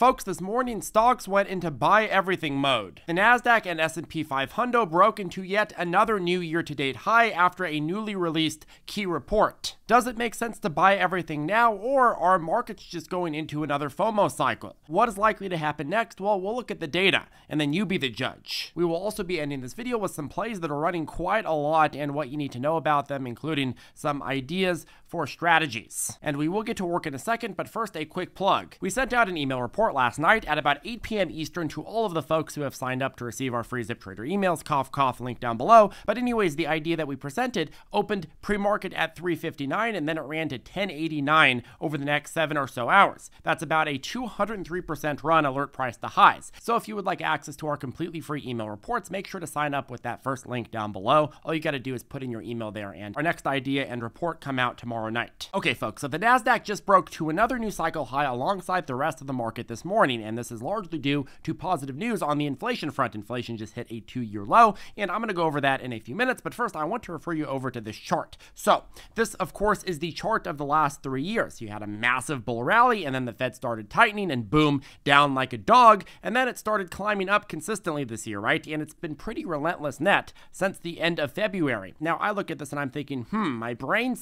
Folks, this morning stocks went into buy everything mode. The Nasdaq and S&P 500 broke into yet another new year-to-date high after a newly released key report. Does it make sense to buy everything now, or are markets just going into another FOMO cycle? What is likely to happen next? Well, we'll look at the data, and then you be the judge. We will also be ending this video with some plays that are running quite a lot and what you need to know about them, including some ideas for strategies. And we will get to work in a second, but first a quick plug. We sent out an email report last night at about 8 p.m. Eastern to all of the folks who have signed up to receive our free ZipTrader emails, cough cough, link down below. But anyways, the idea that we presented opened pre-market at 3:59. And then it ran to 1089 over the next 7 or so hours. That's about a 203% run, alert price to highs. So if you would like access to our completely free email reports, make sure to sign up with that first link down below. All you got to do is put in your email there, and our next idea and report come out tomorrow night. Okay, folks, so the Nasdaq just broke to another new cycle high alongside the rest of the market this morning, and this is largely due to positive news on the inflation front. Inflation just hit a 2-year low, and I'm going to go over that in a few minutes, but first I want to refer you over to this chart. So this, of course, is the chart of the last 3 years. You had a massive bull rally, and then the Fed started tightening, and boom, down like a dog, and then it started climbing up consistently this year, right? And it's been pretty relentless net since the end of February. Now, I look at this and I'm thinking, my brain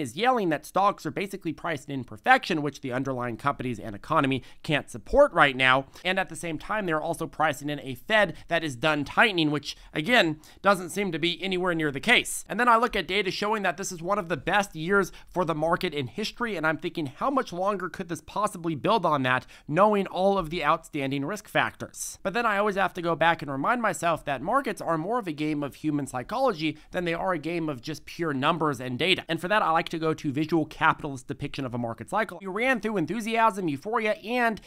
is yelling that stocks are basically priced in perfection, which the underlying companies and economy can't support right now, and at the same time, they're also pricing in a Fed that is done tightening, which, again, doesn't seem to be anywhere near the case. And then I look at data showing that this is one of the best years for the market in history, and I'm thinking, how much longer could this possibly build on that, knowing all of the outstanding risk factors? But then I always have to go back and remind myself that markets are more of a game of human psychology than they are a game of just pure numbers and data. And for that, I like to go to Visual Capitalist depiction of a market cycle. You ran through enthusiasm, euphoria, and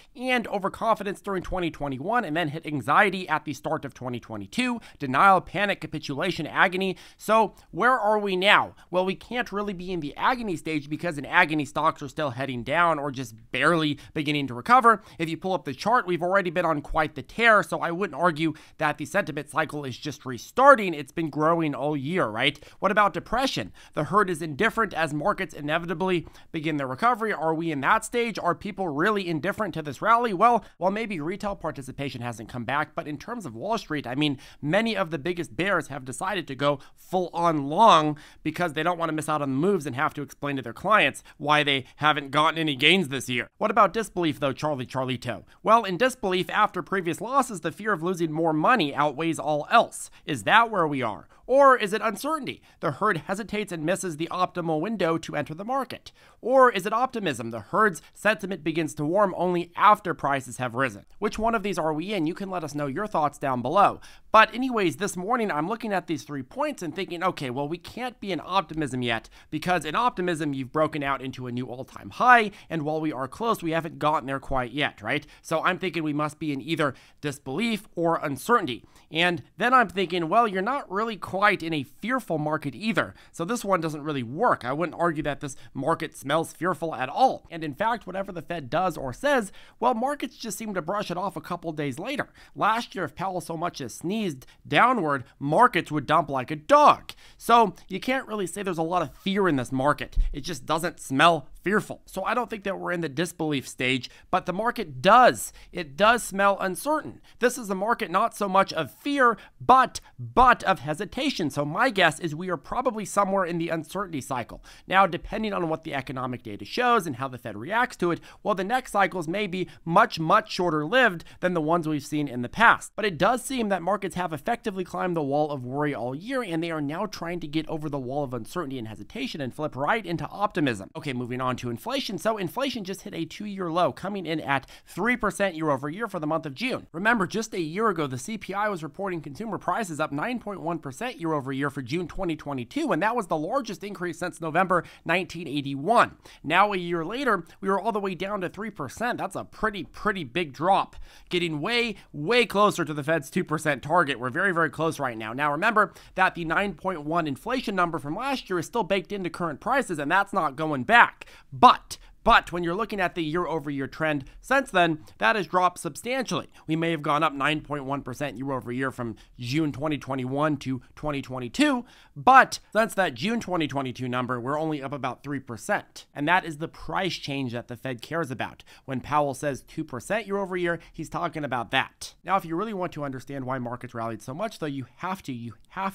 overconfidence during 2021, and then hit anxiety at the start of 2022, denial, panic, capitulation, agony. So where are we now? Well, we can't really be in the agony stage, because in agony, stocks are still heading down or just barely beginning to recover. If you pull up the chart, we've already been on quite the tear, so I wouldn't argue that the sentiment cycle is just restarting. It's been growing all year, right? What about depression? The herd is indifferent as markets inevitably begin their recovery. Are we in that stage? Are people really indifferent to this rally? Well, maybe retail participation hasn't come back, but in terms of Wall Street, I mean, many of the biggest bears have decided to go full-on long because they don't want to miss out on moves and have to explain to their clients why they haven't gotten any gains this year. What about disbelief, though, Charlito? Well, in disbelief, after previous losses, the fear of losing more money outweighs all else. Is that where we are? Or is it uncertainty? The herd hesitates and misses the optimal window to enter the market. Or is it optimism? The herd's sentiment begins to warm only after prices have risen. Which one of these are we in? You can let us know your thoughts down below. But anyways, this morning I'm looking at these 3 points and thinking, okay, well, we can't be in optimism yet, because in optimism you've broken out into a new all-time high, and while we are close, we haven't gotten there quite yet, right? So I'm thinking we must be in either disbelief or uncertainty. And then I'm thinking, well, you're not really quite in a fearful market either, so this one doesn't really work. I wouldn't argue that this market smells fearful at all, and in fact, whatever the Fed does or says, well, markets just seem to brush it off a couple days later. Last year, if Powell so much as sneezed downward, markets would dump like a dog. So you can't really say there's a lot of fear in this market. It just doesn't smell fearful. So I don't think that we're in the disbelief stage, but the market does. It does smell uncertain. This is a market not so much of fear, but of hesitation. So my guess is we are probably somewhere in the uncertainty cycle. Now, depending on what the economic data shows and how the Fed reacts to it, well, the next cycles may be much, much shorter lived than the ones we've seen in the past. But it does seem that markets have effectively climbed the wall of worry all year, and they are now trying to get over the wall of uncertainty and hesitation and flip right into optimism. Okay, moving on to inflation. So inflation just hit a 2-year low, coming in at 3% year over year for the month of June. Remember, just a year ago, the CPI was reporting consumer prices up 9.1% year over year for June 2022, and that was the largest increase since November 1981. Now, a year later, we were all the way down to 3%. That's a pretty big drop, getting way closer to the Fed's 2% target. We're very close right now. Now, remember that the 9.1 inflation number from last year is still baked into current prices, and that's not going back. But But when you're looking at the year-over-year trend since then, that has dropped substantially. We may have gone up 9.1% year-over-year from June 2021 to 2022, but since that June 2022 number, we're only up about 3%. And that is the price change that the Fed cares about. When Powell says 2% year-over-year, he's talking about that. Now, if you really want to understand why markets rallied so much, though, you have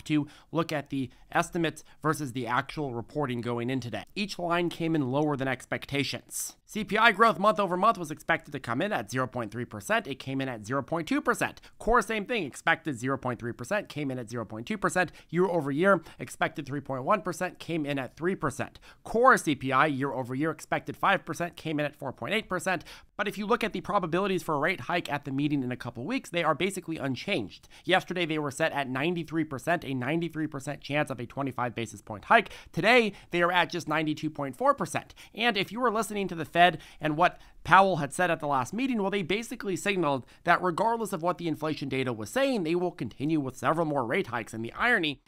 to look at the estimates versus the actual reporting going in today. Each line came in lower than expectations. CPI growth month over month was expected to come in at 0.3%. It came in at 0.2%. Core, same thing, expected 0.3%, came in at 0.2%. Year over year, expected 3.1%, came in at 3%. Core CPI year over year, expected 5%, came in at 4.8%. But if you look at the probabilities for a rate hike at the meeting in a couple weeks, they are basically unchanged. Yesterday, they were set at 93%, a 93% chance of a 25 basis point hike. Today, they are at just 92.4%. And if you were listening to the Fed and what Powell had said at the last meeting, well, they basically signaled that regardless of what the inflation data was saying, they will continue with several more rate hikes. And the irony,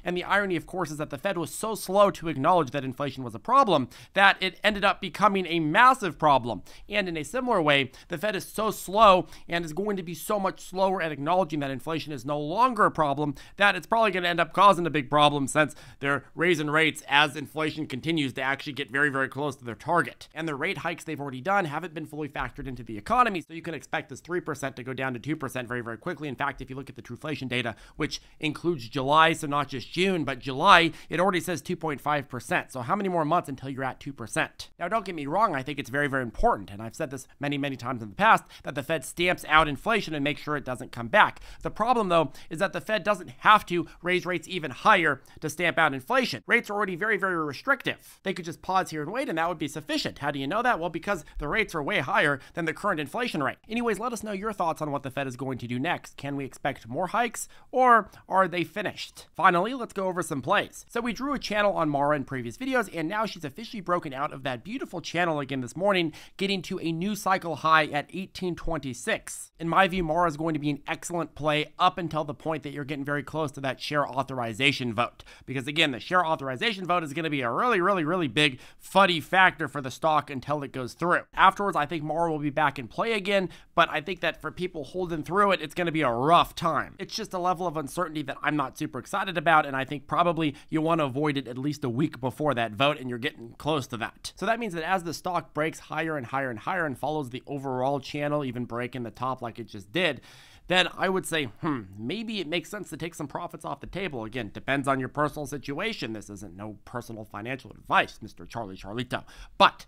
of course, is that the Fed was so slow to acknowledge that inflation was a problem that it ended up becoming a massive problem. And in a similar way, the Fed is so slow and is going to be so much slower at acknowledging that inflation is no longer a problem that it's probably going to end up causing a big problem, since they're raising rates as inflation continues to actually get very, very close to their target. And the rate hikes they've already done haven't been fully factored into the economy, so you can expect this 3% to go down to 2% very, very quickly. In fact, if you look at the truflation data, which includes July, so not just June, but July, it already says 2.5%. So how many more months until you're at 2%? Now, don't get me wrong, I think it's very, very important, and I've said this many, many times in the past, that the Fed stamps out inflation and makes sure it doesn't come back. The problem, though, is that the Fed doesn't have to raise rates even higher to stamp out inflation. Rates are already very, very restrictive. They could just pause here and wait, and that would be sufficient. How do you know that? Well, because the rates are way higher than the current inflation rate. Anyways, let us know your thoughts on what the Fed is going to do next. Can we expect more hikes, or are they finished? Finally, let's go over some plays. So we drew a channel on Mara in previous videos, and now she's officially broken out of that beautiful channel again this morning, getting to a new cycle high at 1826. In my view, Mara is going to be an excellent play up until the point that you're getting very close to that share authorization vote. Because again, the share authorization vote is going to be a really, really, really big fuddy factor for the stock until it goes through. Afterwards, I think Mara will be back in play again, but I think that for people holding through it, it's going to be a rough time. It's just a level of uncertainty that I'm not super excited about, and I think probably you want to avoid it at least a week before that vote, and you're getting close to that. So that means that as the stock breaks higher and higher and higher and follows the overall channel, even breaking the top like it just did, then I would say, maybe it makes sense to take some profits off the table. Again, depends on your personal situation. This isn't no personal financial advice, Mr. Charlie Charlito, but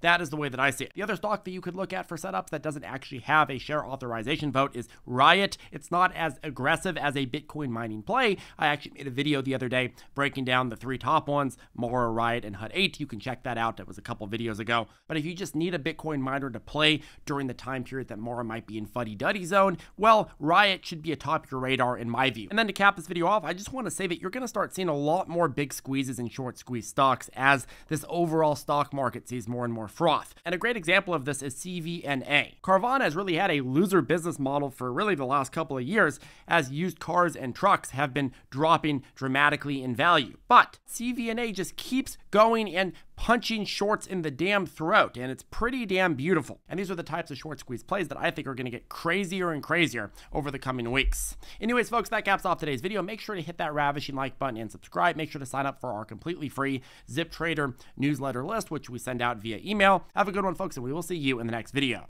that is the way that I see it. The other stock that you could look at for setups that doesn't actually have a share authorization vote is Riot. It's not as aggressive as a Bitcoin mining play. I actually made a video the other day breaking down the three top ones, Mara, Riot, and Hut 8. You can check that out. That was a couple videos ago. But if you just need a Bitcoin miner to play during the time period that Mara might be in fuddy-duddy zone, well, Riot should be atop your radar in my view. And then to cap this video off, I just want to say that you're going to start seeing a lot more big squeezes and short squeeze stocks as this overall stock market sees more and more froth. And a great example of this is CVNA. Carvana has really had a loser business model for really the last couple of years, as used cars and trucks have been dropping dramatically in value. But CVNA just keeps going and punching shorts in the damn throat, and it's pretty damn beautiful. And these are the types of short squeeze plays that I think are going to get crazier and crazier over the coming weeks. Anyways, folks, that caps off today's video. Make sure to hit that ravishing like button and subscribe. Make sure to sign up for our completely free Zip Trader newsletter list, which we send out via email. Have a good one, folks, and we will see you in the next video.